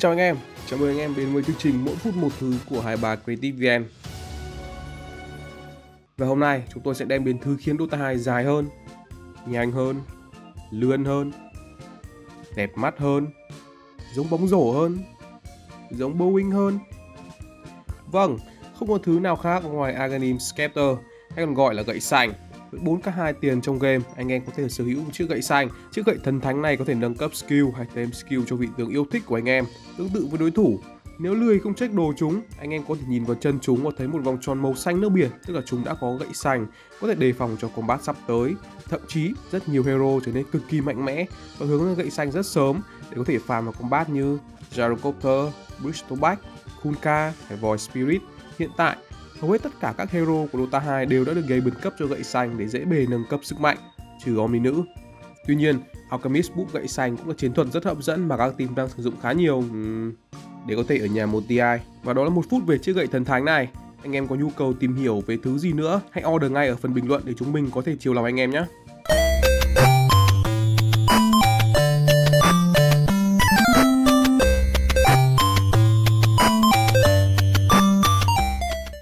Xin chào anh em, chào mừng anh em đến với chương trình Mỗi Phút Một Thứ của 23 Creative VN. Và hôm nay chúng tôi sẽ đem đến thứ khiến Dota 2 dài hơn, nhanh hơn, lươn hơn, đẹp mắt hơn, giống bóng rổ hơn, giống Boeing hơn. Vâng, không có thứ nào khác ngoài Aghanim's Scepter, hay còn gọi là gậy sành. Với 4k2 tiền trong game, anh em có thể sở hữu một chiếc gậy xanh. Chiếc gậy thần thánh này có thể nâng cấp skill hay thêm skill cho vị tướng yêu thích của anh em, tương tự với đối thủ. Nếu lười không check đồ chúng, anh em có thể nhìn vào chân chúng và thấy một vòng tròn màu xanh nước biển, tức là chúng đã có gậy xanh, có thể đề phòng cho combat sắp tới. Thậm chí rất nhiều hero trở nên cực kỳ mạnh mẽ và hướng đến gậy xanh rất sớm để có thể farm vào combat như Jaro Copter, Bristleback, Kunkka hay Void Spirit. Hiện tại hầu hết tất cả các hero của Dota 2 đều đã được gây bật cấp cho gậy xanh để dễ bề nâng cấp sức mạnh, trừ Omni nữ. Tuy nhiên, Alchemist búp gậy xanh cũng là chiến thuật rất hấp dẫn mà các team đang sử dụng khá nhiều để có thể ở nhà một TI. Và đó là một phút về chiếc gậy thần thánh này. Anh em có nhu cầu tìm hiểu về thứ gì nữa, hãy order ngay ở phần bình luận để chúng mình có thể chiều lòng anh em nhé.